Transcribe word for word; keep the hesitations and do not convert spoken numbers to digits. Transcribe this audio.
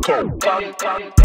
Go, go, go.